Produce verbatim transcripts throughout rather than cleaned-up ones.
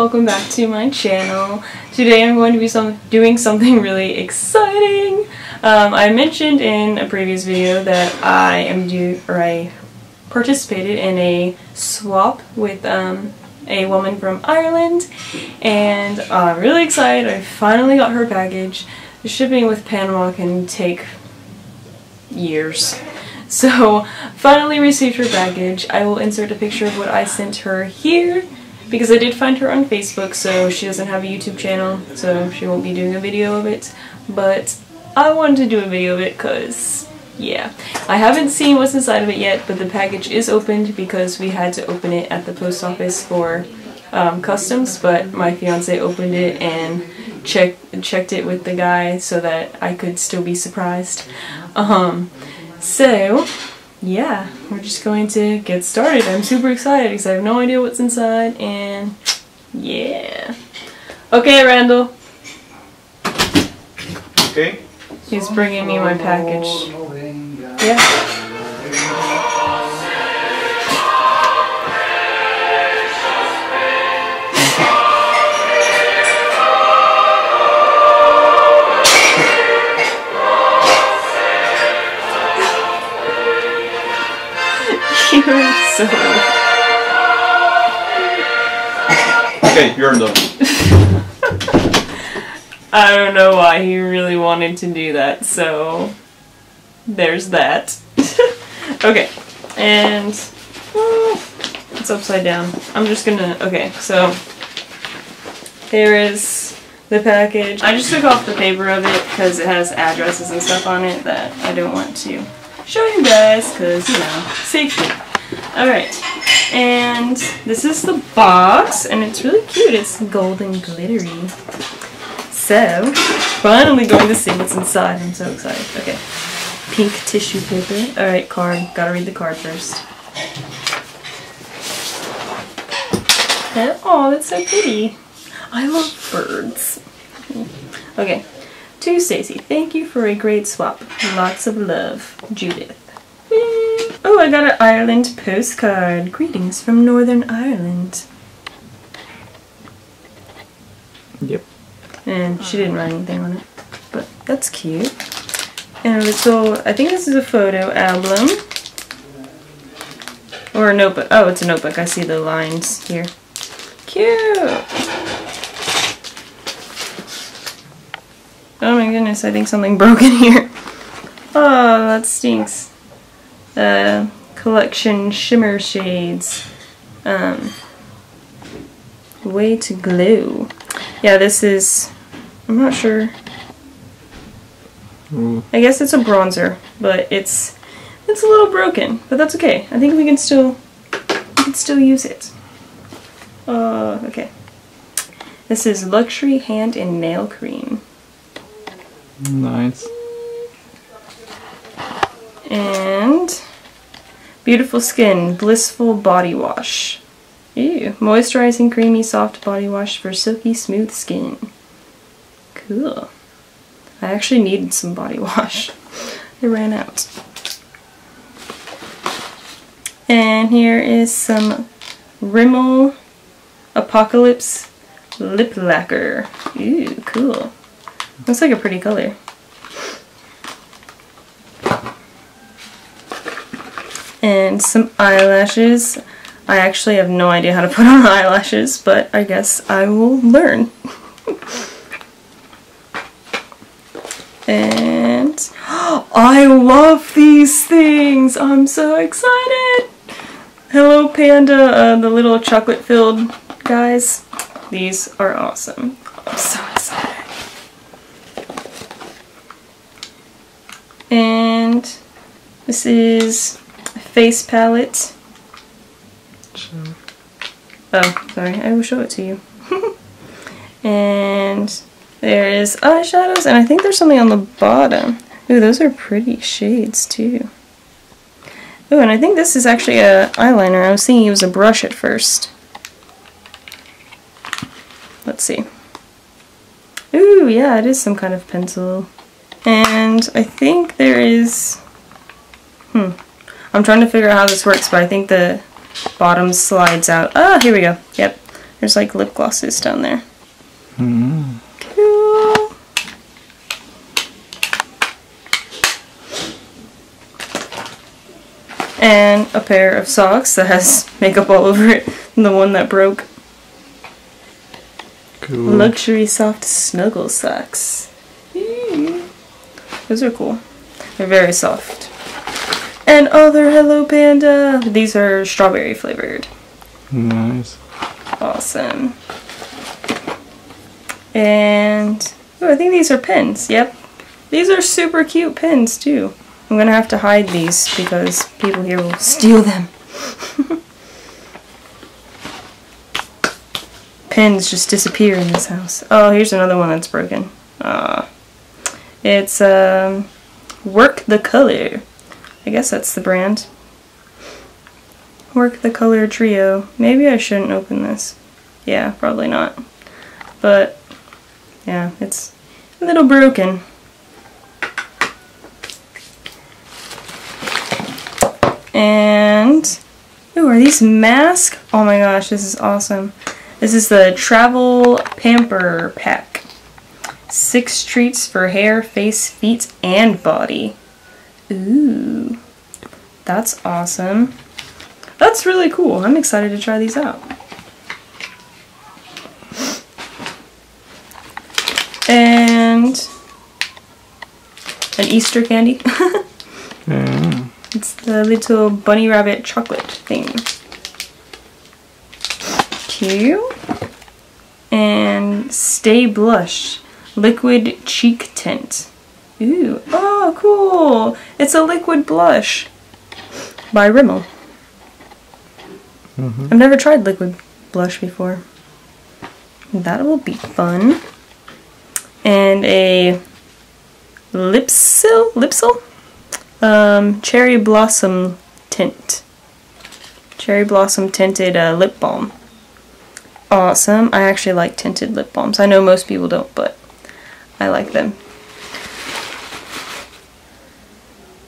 welcome back to my channel. Today I'm going to be some doing something really exciting. Um, I mentioned in a previous video that I am do or I participated in a swap with um, a woman from Ireland, and I'm really excited. I finally got her package. The shipping with Panama can take years. So, finally received her package. I will insert a picture of what I sent her here, because I did find her on Facebook, so she doesn't have a YouTube channel, so she won't be doing a video of it. But I wanted to do a video of it because, yeah. I haven't seen what's inside of it yet, but the package is opened because we had to open it at the post office for um, customs, but my fiancé opened it and checked, checked it with the guy so that I could still be surprised. Um... So, yeah, we're just going to get started. I'm super excited because I have no idea what's inside, and yeah. Okay, Randall. Okay. He's bringing me my package. Yeah. Okay, you're done. I don't know why he really wanted to do that, so there's that. Okay, and oh, it's upside down. I'm just gonna, okay, so here is the package. I just took off the paper of it because it has addresses and stuff on it that I don't want to show you guys because, you know, safety. Alright, and this is the box, and it's really cute. It's gold and glittery. So, finally going to see what's inside. I'm so excited. Okay, pink tissue paper. Alright, card. Gotta read the card first. Oh, that's so pretty. I love birds. Okay, to Stacy, thank you for a great swap. Lots of love, Judith. Oh, I got an Ireland postcard. Greetings from Northern Ireland. Yep. And she didn't write anything on it, but that's cute. And a little, I think this is a photo album. Or a notebook. Oh, it's a notebook. I see the lines here. Cute! Oh my goodness, I think something broke in here. Oh, that stinks. Uh, collection shimmer shades, um, way to glow. Yeah, this is, I'm not sure, mm. I guess it's a bronzer, but it's it's a little broken, but that's okay. I think we can still we can still use it. Uh, okay, this is luxury hand and nail cream. Nice. And beautiful skin, blissful body wash. Ew. Moisturizing, creamy, soft body wash for silky, smooth skin. Cool. I actually needed some body wash. It ran out. And here is some Rimmel Apocalypse Lip Lacquer. Ew, cool. Looks like a pretty color. And some eyelashes. I actually have no idea how to put on eyelashes, but I guess I will learn. And oh, I love these things! I'm so excited! Hello Panda, uh, the little chocolate-filled guys. These are awesome. I'm so excited. And this is face palette. Sure. Oh, sorry, I will show it to you. And there is eyeshadows, and I think there's something on the bottom. Ooh, those are pretty shades too. Ooh, and I think this is actually a eyeliner. I was thinking it was a brush at first. Let's see. Ooh, yeah, it is some kind of pencil. And I think there is... Hmm. I'm trying to figure out how this works, but I think the bottom slides out. Ah, here we go. Yep. There's like lip glosses down there. Mm-hmm. Cool. And a pair of socks that has makeup all over it, and the one that broke. Cool. Luxury soft snuggle socks. Mm. Those are cool. They're very soft. And other Hello Panda. These are strawberry flavored. Nice. Awesome. And oh, I think these are pins. Yep. These are super cute pins too. I'm gonna have to hide these because people here will steal them. Pins just disappear in this house. Oh, here's another one that's broken. Ah, uh, it's um, Work the Color. I guess that's the brand. Work the Color Trio. Maybe I shouldn't open this. Yeah, probably not. But yeah, it's a little broken. And ooh, are these masks? Oh my gosh, this is awesome. This is the Travel Pamper Pack. Six treats for hair, face, feet, and body. Ooh, that's awesome. That's really cool. I'm excited to try these out. And an Easter candy. Mm. It's the little bunny rabbit chocolate thing. Cute. And Stay Blush liquid cheek tint. Ooh, oh cool! It's a liquid blush by Rimmel. Mm-hmm. I've never tried liquid blush before. That will be fun. And a Lipsil, Lipsil? Um, cherry blossom tint. Cherry blossom tinted uh, lip balm. Awesome. I actually like tinted lip balms. I know most people don't, but I like them.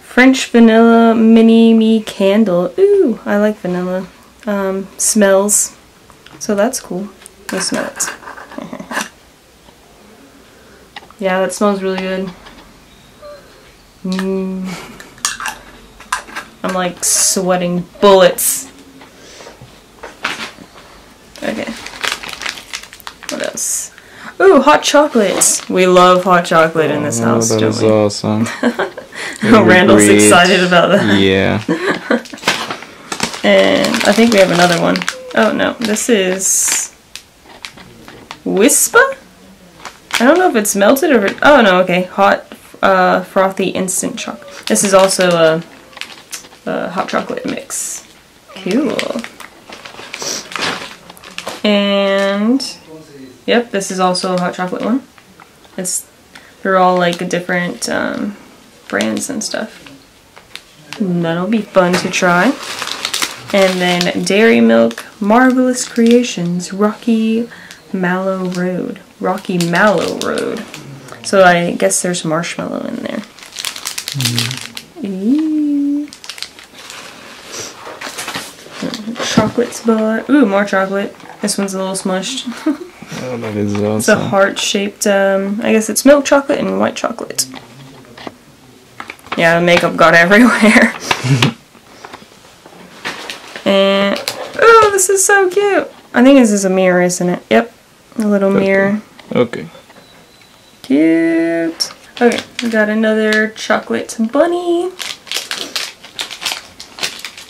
French vanilla mini me candle. Ooh, I like vanilla. Um, smells. So that's cool. We'll smell it. Yeah, that smells really good. Mmm. I'm like sweating bullets. Okay. What else? Ooh, hot chocolate. We love hot chocolate in this oh, house, that don't is we? Awesome. Randall's great. Excited about that. Yeah. And I think we have another one. Oh no, this is Wispa? I don't know if it's melted or... Oh no, okay. Hot uh, frothy instant chocolate. This is also a... Uh, hot chocolate mix. Cool. And yep, this is also a hot chocolate one. It's they're all like different um, brands and stuff. And that'll be fun to try. And then Dairy Milk, Marvelous Creations, Rocky Mallow Road. Rocky Mallow Road. So I guess there's marshmallow in there. Mm-hmm. Eee. Chocolates bar. Ooh, more chocolate. This one's a little smushed. Oh, that is awesome. It's a heart-shaped, um, I guess it's milk chocolate and white chocolate. Yeah, the makeup got everywhere. And, oh, this is so cute. I think this is a mirror, isn't it? Yep, a little okay. mirror. Okay. Cute. Okay, we got another chocolate bunny.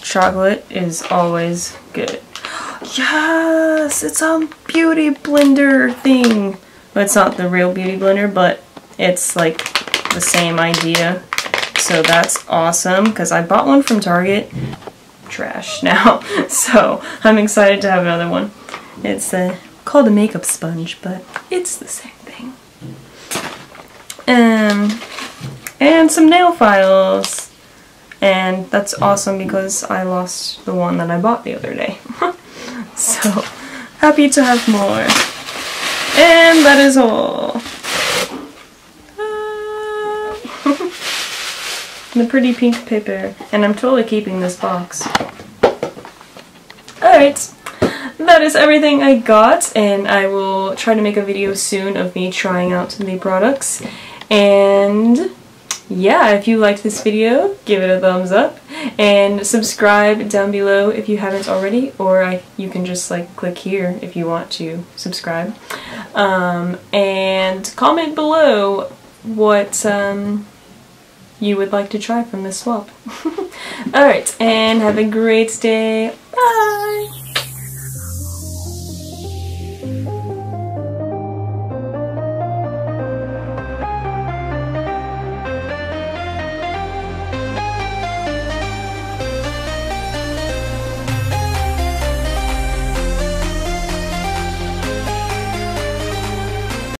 Chocolate is always good. Yes, it's a beauty blender thing. Well, it's not the real beauty blender, but it's like the same idea. So that's awesome because I bought one from Target. Trash now. So I'm excited to have another one. It's a, called a makeup sponge, but it's the same thing. Um, and some nail files. And that's awesome because I lost the one that I bought the other day. So, happy to have more. And that is all. Uh, the pretty pink paper. And I'm totally keeping this box. Alright. that is everything I got, and I will try to make a video soon of me trying out the products. And yeah, if you liked this video, give it a thumbs up and subscribe down below if you haven't already, or I, you can just like click here if you want to subscribe. Um, and comment below what um, you would like to try from this swap. Alright, and have a great day.